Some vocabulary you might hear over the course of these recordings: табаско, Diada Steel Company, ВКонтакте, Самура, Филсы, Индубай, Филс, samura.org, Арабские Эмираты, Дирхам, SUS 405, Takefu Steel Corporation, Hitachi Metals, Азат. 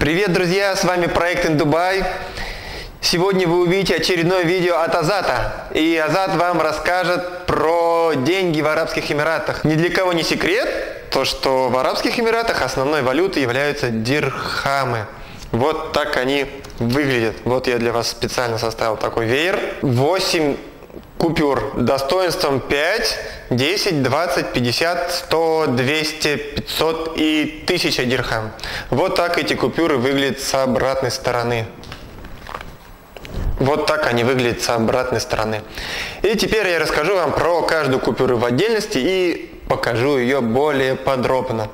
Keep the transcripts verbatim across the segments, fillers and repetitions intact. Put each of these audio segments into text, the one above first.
Привет, друзья! С вами проект Индубай. Сегодня вы увидите очередное видео от Азата. И Азат вам расскажет про деньги в Арабских Эмиратах. Ни для кого не секрет, то что в Арабских Эмиратах основной валютой являются дирхамы. Вот так они выглядят. Вот я для вас специально составил такой веер. восемь купюр достоинством пять, десять, двадцать, пятьдесят, сто, двести, пятьсот и тысяча дирхам. Вот так эти купюры выглядят с обратной стороны. Вот так они выглядят с обратной стороны. И теперь я расскажу вам про каждую купюру в отдельности и покажу ее более подробно.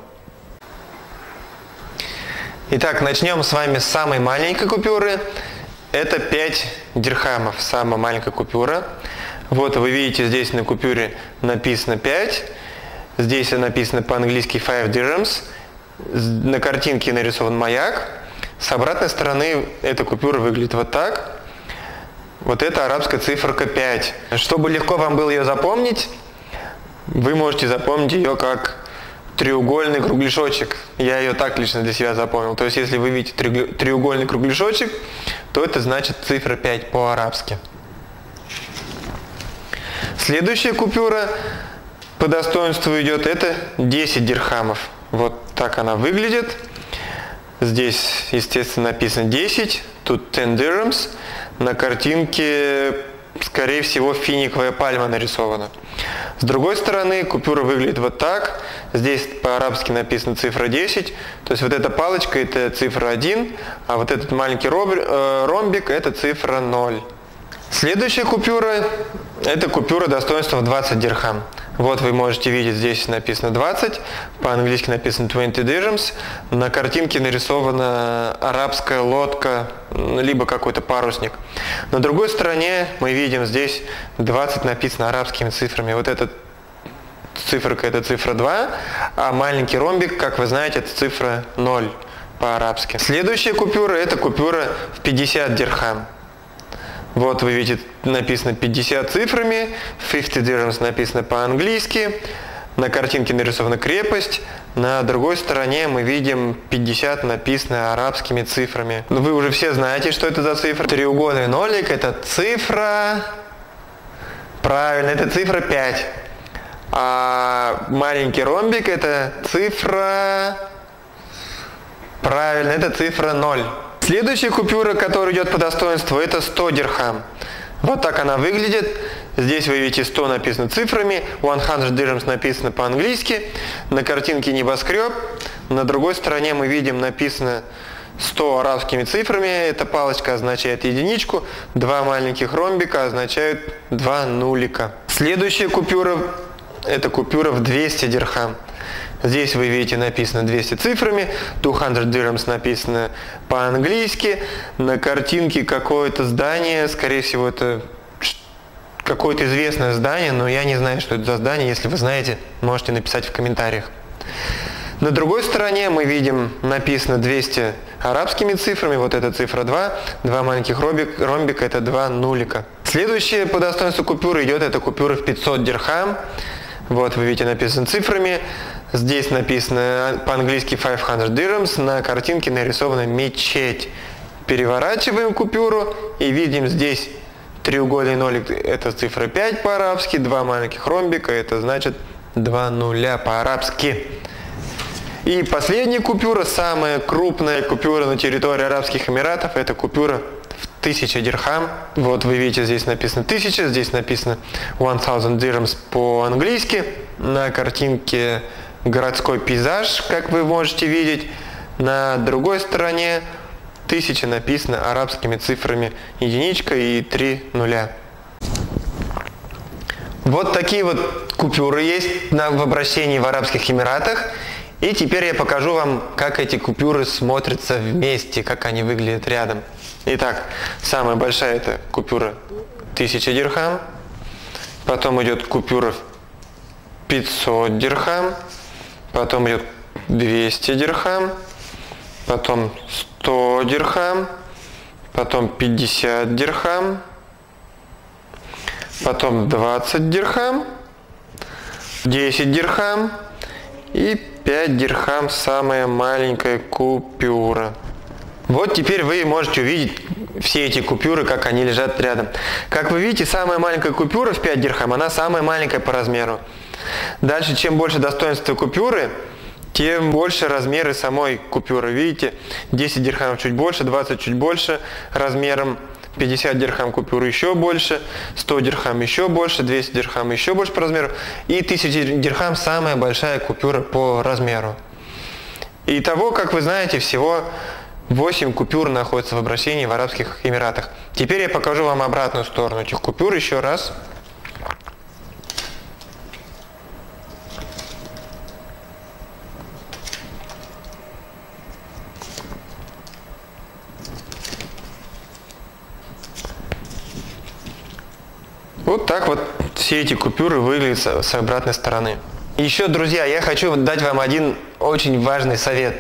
Итак, начнем с вами с самой маленькой купюры. Это пять дирхамов, самая маленькая купюра. Вот вы видите, здесь на купюре написано пять. Здесь написано по-английски five dirhams. На картинке нарисован маяк. С обратной стороны эта купюра выглядит вот так. Вот это арабская циферка пять. Чтобы легко вам было ее запомнить, вы можете запомнить ее как треугольный кругляшочек. Я ее так лично для себя запомнил. То есть, если вы видите треугольный кругляшочек, то это значит цифра пять по-арабски. Следующая купюра по достоинству идет, это десять дирхамов. Вот так она выглядит. Здесь, естественно, написано десять, тут ten dirhams. На картинке, скорее всего, финиковая пальма нарисована. С другой стороны, купюра выглядит вот так. Здесь по-арабски написана цифра десять. То есть вот эта палочка – это цифра один, а вот этот маленький ромбик – это цифра ноль. Следующая купюра – это купюра достоинства двадцать дирхам. Вот вы можете видеть, здесь написано двадцать, по-английски написано twenty dirhams. На картинке нарисована арабская лодка, либо какой-то парусник. На другой стороне мы видим, здесь двадцать написано арабскими цифрами. Вот эта циферка – это цифра два, а маленький ромбик, как вы знаете, это цифра ноль по-арабски. Следующая купюра – это купюра в пятьдесят дирхам. Вот вы видите, написано пятьдесят цифрами, fifty dirhams написано по-английски, на картинке нарисована крепость, на другой стороне мы видим пятьдесят написано арабскими цифрами. Вы уже все знаете, что это за цифра. Треугольный нолик – это цифра… Правильно, это цифра пять. А маленький ромбик – это цифра… Правильно, это цифра ноль. Следующая купюра, которая идет по достоинству, это сто дирхам. Вот так она выглядит. Здесь вы видите сто написано цифрами, сто dirhams написано по-английски, на картинке небоскреб, на другой стороне мы видим написано сто арабскими цифрами, эта палочка означает единичку, два маленьких ромбика означают два нулика. Следующая купюра – это купюра в двести дирхам. Здесь вы видите написано двести цифрами, двести dirhams написано по-английски, на картинке какое-то здание, скорее всего это какое-то известное здание, но я не знаю, что это за здание, если вы знаете, можете написать в комментариях. На другой стороне мы видим написано двести арабскими цифрами, вот эта цифра два, два маленьких ромбика – это два нулика. Следующая по достоинству купюра идет, это купюра в пятьсот дирхам. Вот вы видите, написано цифрами. Здесь написано по-английски пятьсот dirhams, на картинке нарисована мечеть. Переворачиваем купюру и видим здесь треугольный нолик, это цифра пять по-арабски, два маленьких ромбика, это значит два нуля по-арабски. И последняя купюра, самая крупная купюра на территории Арабских Эмиратов, это купюра в тысяча дирхам. Вот вы видите, здесь написано тысяча, здесь написано тысяча dirhams по-английски. На картинке городской пейзаж, как вы можете видеть. На другой стороне тысяча написано арабскими цифрами единичка и три нуля. Вот такие вот купюры есть в обращении в Арабских Эмиратах. И теперь я покажу вам, как эти купюры смотрятся вместе, как они выглядят рядом. Итак, самая большая это купюра тысяча дирхам, потом идет купюра пятьсот дирхам, потом идет двести дирхам, потом сто дирхам, потом пятьдесят дирхам, потом двадцать дирхам, десять дирхам и пять дирхам, самая маленькая купюра. Вот теперь вы можете увидеть все эти купюры, как они лежат рядом. Как вы видите, самая маленькая купюра в пять дирхам, она самая маленькая по размеру. Дальше, чем больше достоинства купюры, тем больше размеры самой купюры. Видите, десять дирхам чуть больше, двадцать чуть больше размером, пятьдесят дирхам купюры еще больше, сто дирхам еще больше, двести дирхам еще больше по размеру, и тысяча дирхам самая большая купюра по размеру. Итого, как вы знаете, всего восемь купюр находятся в обращении в Арабских Эмиратах. Теперь я покажу вам обратную сторону этих купюр еще раз. Вот так вот все эти купюры выглядят с обратной стороны. Еще, друзья, я хочу дать вам один очень важный совет.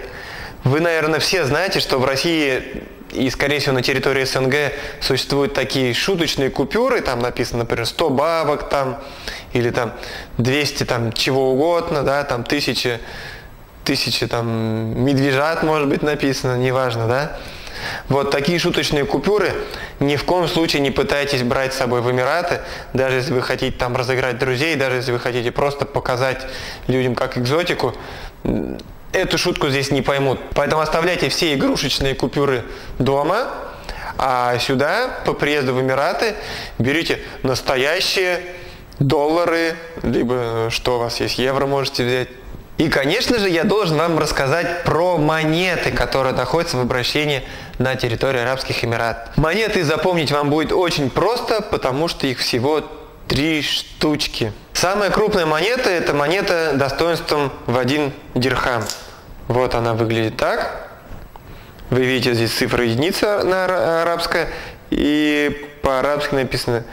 Вы, наверное, все знаете, что в России и, скорее всего, на территории СНГ существуют такие шуточные купюры, там написано, например, сто бабок, там, или там двести, там, чего угодно, да, там, тысячи, тысячи, там, медвежат, может быть, написано, неважно, да. Вот такие шуточные купюры ни в коем случае не пытайтесь брать с собой в Эмираты, даже если вы хотите там разыграть друзей, даже если вы хотите просто показать людям как экзотику. Эту шутку здесь не поймут. Поэтому оставляйте все игрушечные купюры дома, а сюда, по приезду в Эмираты, берите настоящие доллары, либо что у вас есть, евро можете взять. И, конечно же, я должен вам рассказать про монеты, которые находятся в обращении на территории Арабских Эмиратов. Монеты запомнить вам будет очень просто, потому что их всего три штучки. Самая крупная монета – это монета достоинством в один дирхам. Вот она выглядит так. Вы видите, здесь цифра единица на арабская, и по-арабски написано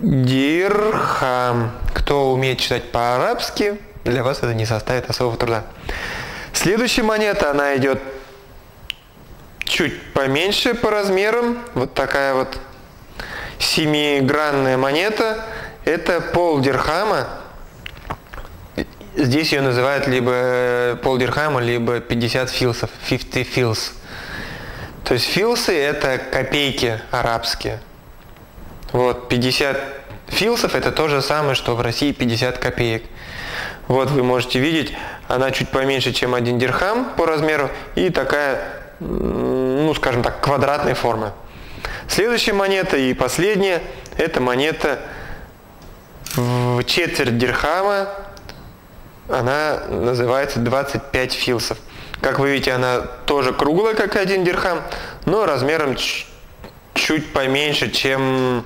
«дирхам». Кто умеет читать по-арабски, для вас это не составит особого труда. Следующая монета, она идет чуть поменьше по размерам. Вот такая вот семигранная монета. Это полдирхама. Здесь ее называют либо полдирхама, либо пятьдесят филсов. пятьдесят филс. То есть филсы – это копейки арабские. Вот, пятьдесят филсов – это то же самое, что в России пятьдесят копеек. Вот вы можете видеть, она чуть поменьше, чем один дирхам по размеру, и такая, ну, скажем так, квадратной формы. Следующая монета и последняя – это монета в четверть дирхама, она называется двадцать пять филсов. Как вы видите, она тоже круглая, как один дирхам, но размером чуть поменьше, чем,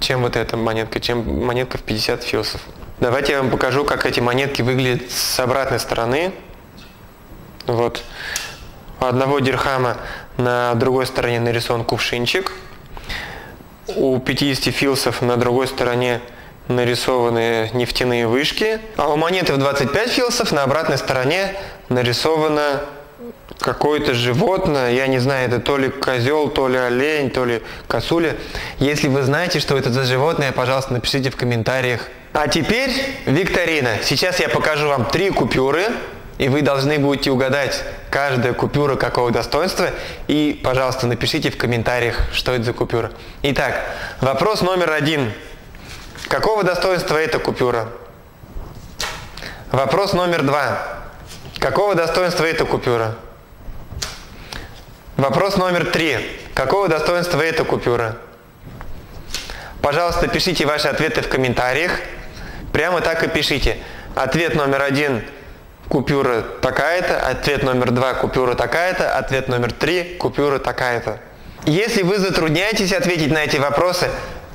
чем вот эта монетка, чем монетка в пятьдесят филсов. Давайте я вам покажу, как эти монетки выглядят с обратной стороны. Вот. У одного дирхама на другой стороне нарисован кувшинчик, у пятидесяти филсов на другой стороне нарисованы нефтяные вышки, а у монеты в двадцать пять филсов на обратной стороне нарисовано какое-то животное, я не знаю, это то ли козел, то ли олень, то ли косуля. Если вы знаете, что это за животное, пожалуйста, напишите в комментариях. А теперь викторина. Сейчас я покажу вам три купюры, и вы должны будете угадать, каждая купюра какого достоинства, и, пожалуйста, напишите в комментариях, что это за купюра. Итак, вопрос номер один. Какого достоинства эта купюра? Вопрос номер два. Какого достоинства эта купюра? Вопрос номер три. Какого достоинства эта купюра? Пожалуйста, пишите ваши ответы в комментариях. Прямо так и пишите. Ответ номер один – купюра такая-то. Ответ номер два – купюра такая-то. Ответ номер три – купюра такая-то. Если вы затрудняетесь ответить на эти вопросы,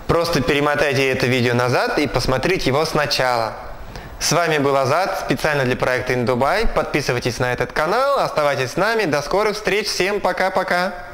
просто перемотайте это видео назад и посмотрите его сначала. С вами был Азат, специально для проекта Индубай. Подписывайтесь на этот канал, оставайтесь с нами. До скорых встреч, всем пока-пока.